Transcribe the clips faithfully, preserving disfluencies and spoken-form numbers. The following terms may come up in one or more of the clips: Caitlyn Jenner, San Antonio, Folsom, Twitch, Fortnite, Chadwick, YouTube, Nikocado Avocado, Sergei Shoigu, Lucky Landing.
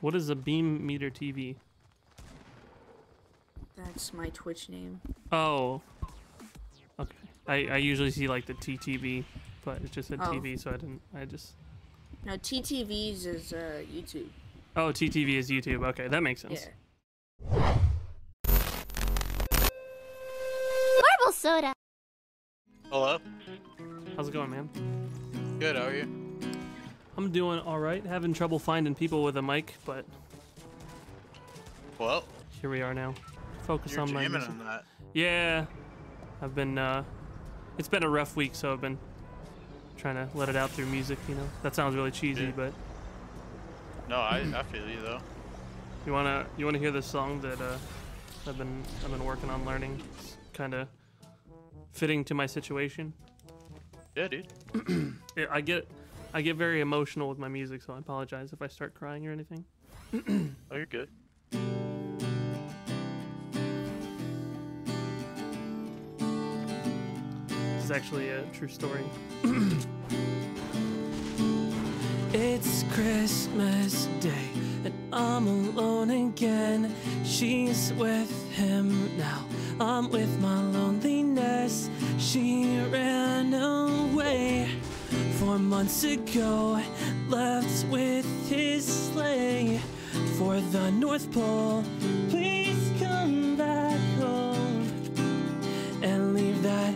What is a beam meter T V? That's my Twitch name. Oh. Okay. I, I usually see like the T T V, but it just said oh. T V, so I didn't. I just. No, T T Vs is uh, YouTube. Oh, T T V is YouTube. Okay, that makes sense. Yeah. Marble soda. Hello. How's it going, man? Good. How are you? I'm doing all right. Having trouble finding people with a mic, but. Well. Here we are now. Focus You're on my. Jamming on that. Yeah. I've been, uh, it's been a rough week, so I've been trying to let it out through music, you know? That sounds really cheesy, yeah. but... No, I, I feel you, though. You wanna, you wanna hear this song that, uh, I've been, I've been working on learning? It's kinda fitting to my situation. Yeah, dude. yeah, I get, I get very emotional with my music, so I apologize if I start crying or anything. Oh, you're good. It's actually a true story. It's Christmas Day and I'm alone again. She's with him now. I'm with my loneliness. She ran away four months ago, left with his sleigh for the North Pole. Please come back home and leave that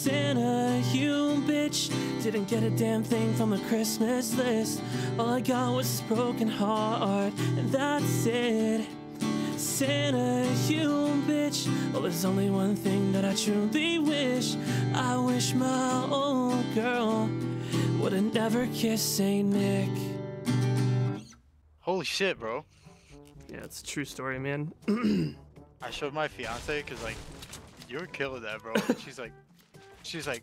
Santa, you bitch. Didn't get a damn thing from the Christmas list. All I got was a broken heart, and that's it. Santa, you bitch. Well, there's only one thing that I truly wish. I wish my old girl would've never kissed Saint Nick. Holy shit, bro. Yeah, it's a true story, man. I showed my fiance, cause like, you were killing that, bro. She's like, She's like,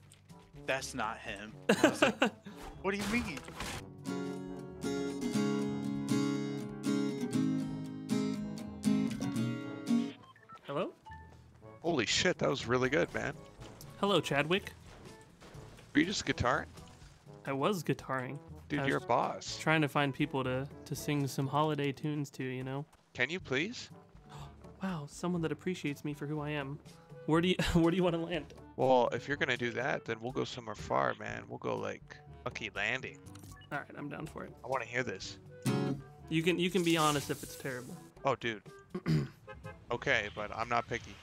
that's not him. I was like, what do you mean? Hello? Holy shit, that was really good, man. Hello, Chadwick. Were you just guitaring? I was guitaring. Dude, was you're a boss. Trying to find people to, to sing some holiday tunes to, you know? Can you please? Wow, someone that appreciates me for who I am. Where do you where do you want to land? Well, if you're gonna do that, then we'll go somewhere far, man. We'll go like Lucky Landing. All right, I'm down for it. I want to hear this. You can you can be honest if it's terrible. Oh, dude. Okay, but I'm not picky.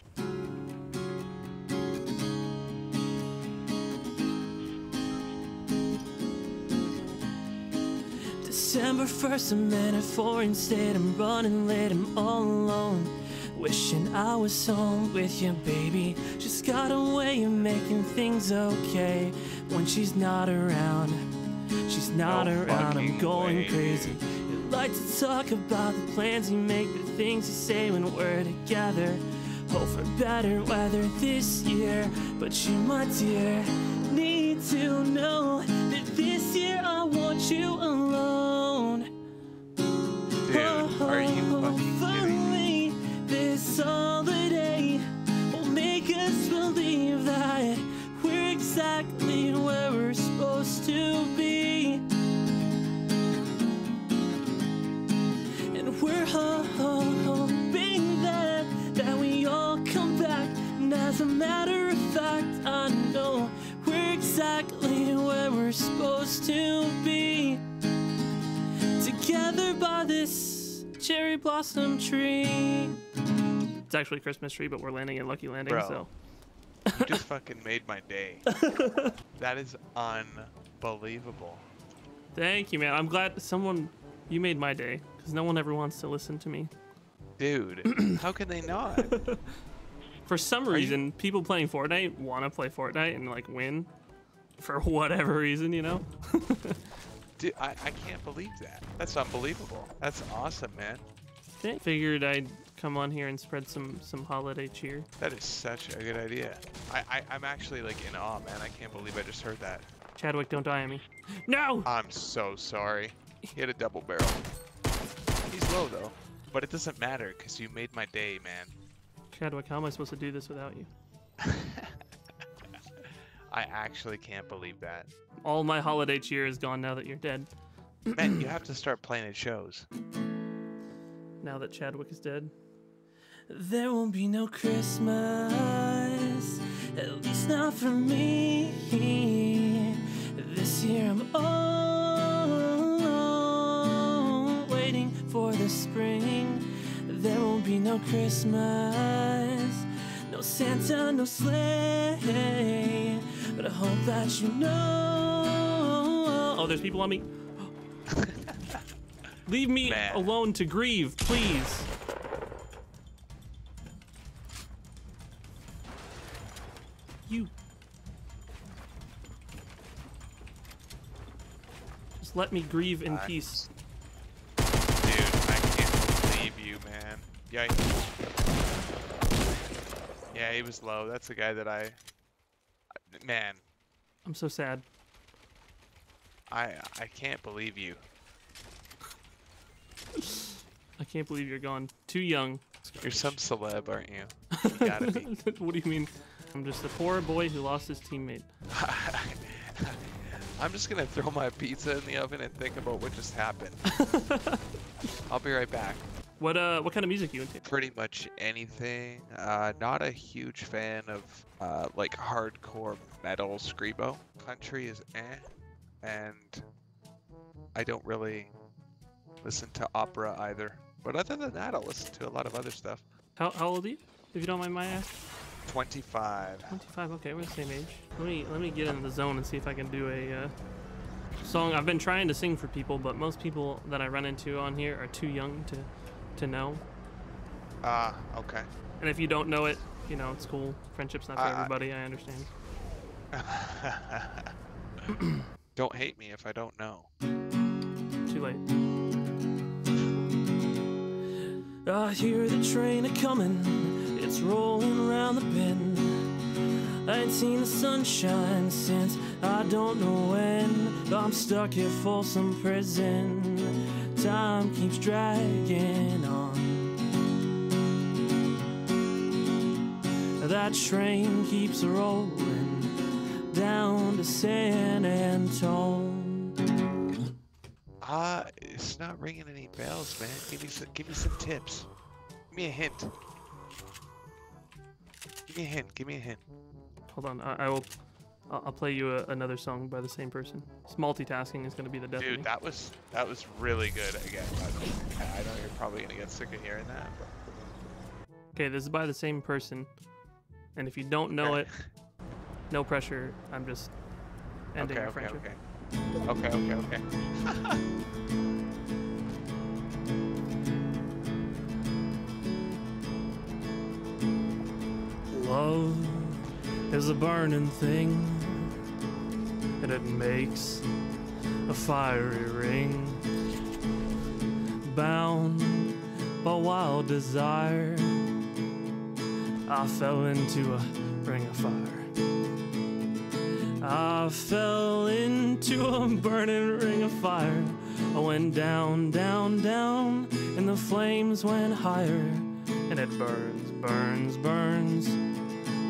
December first, I'm in a foreign state. I'm running late. I'm all alone. Wishing I was home with you, baby. Just got a way of making things okay when she's not around. She's not no around, I'm going way. crazy. You like to talk about the plans you make, the things you say when we're together. Hope for better weather this year, but you, my dear, need to know that this year I want you alone. Dude, oh, are you fucking kidding me? This holiday will make us believe that we're exactly where we're supposed to be. And we're hoping that, that we all come back. And as a matter of fact, I know we're exactly where we're supposed to be. Together by this cherry blossom tree. It's actually Christmas tree, but we're landing at Lucky Landing, Bro, so. You just fucking made my day. That is unbelievable. Thank you, man. I'm glad someone, you made my day, because no one ever wants to listen to me. Dude, how can they not? For some Are reason, you... people playing Fortnite want to play Fortnite and like win for whatever reason, you know? Dude, I, I can't believe that. That's unbelievable. That's awesome, man. I figured I'd come on here and spread some some holiday cheer. That is such a good idea. I, I I'm actually like in awe, man. I can't believe I just heard that. Chadwick, don't die on me. No. I'm so sorry. He had a double barrel. He's low though, but it doesn't matter because you made my day, man. Chadwick, how am I supposed to do this without you? I actually can't believe that. All my holiday cheer is gone now that you're dead. Man, you have to start playing at shows. Now that Chadwick is dead. There won't be no Christmas, at least not for me. This year I'm all waiting for the spring. There won't be no Christmas, no Santa, no sleigh. But I hope that you know. Oh, there's people on me. Leave me Man. alone to grieve, please. You. Just let me grieve in uh, peace. Dude, I can't believe you, man. Yikes. Yeah, he was low. That's the guy that I... Man. I'm so sad. I I can't believe you. I can't believe you're gone. Too young. You're some celeb, aren't you? You gotta be. What do you mean? I'm just a poor boy who lost his teammate. I'm just gonna throw my pizza in the oven and think about what just happened. I'll be right back. What uh? What kind of music you into? Pretty much anything. Uh, not a huge fan of uh like hardcore metal screamo. Country is eh, and I don't really listen to opera either. But other than that, I'll listen to a lot of other stuff. How, how old are you, if you don't mind my asking? twenty-five. twenty-five, okay, we're the same age. Let me, let me get in the zone and see if I can do a uh, song. I've been trying to sing for people, but most people that I run into on here are too young to, to know. Ah, uh, okay. And if you don't know it, you know, it's cool. Friendship's not for uh, everybody, I understand. Don't hate me if I don't know. Too late. I hear the train a-comin', it's rolling round the bend. I ain't seen the sunshine since I don't know when. I'm stuck at Folsom prison, time keeps dragging on. That train keeps rolling down to San Antonio. Uh, it's not ringing any bells, man. Give me some, give me some tips. Give me a hint. Give me a hint. Give me a hint. Hold on, I, I will. I'll play you a, another song by the same person. This multitasking is gonna be the death. Dude, of me. that was that was really good. Again, I, I know you're probably gonna get sick of hearing that. But... Okay, this is by the same person, and if you don't know it, no pressure. I'm just ending okay, the friendship. Okay, okay. Okay, okay, okay. Love is a burning thing, and it makes a fiery ring. Bound by wild desire, I fell into a ring of fire. I fell into a burning ring of fire. I went down, down, down, and the flames went higher. And it burns, burns, burns,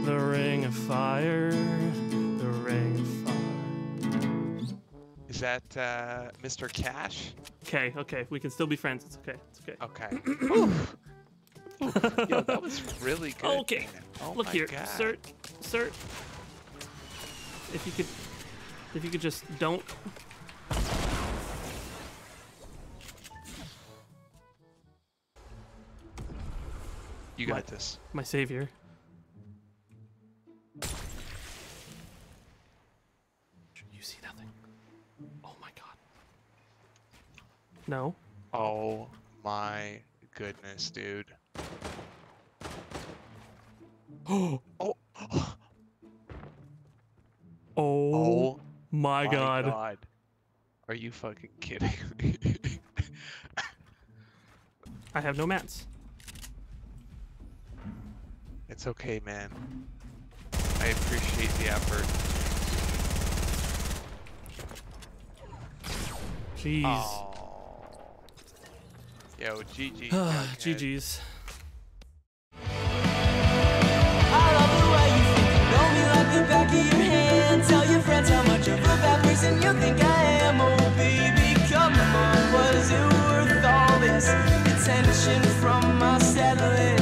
the ring of fire, the ring of fire. Is that uh, Mister Cash? Okay, okay, we can still be friends. It's okay, it's okay. Okay. Oof. Oof. Yo, that was really good. Okay, oh, look here, God. sir, sir. If you could, if you could just don't. You got my, this. My savior. You see nothing. Oh my God. No. Oh my goodness, dude. Oh. Oh. Oh, oh my, my God. God. Are you fucking kidding me? I have no mats. It's okay, man. I appreciate the effort. Jeez. Oh. Yo, G G. G G's. I love the way you think you know me like the back of your hand. you think I am, oh baby, come on. Was it worth all this attention from my satellite?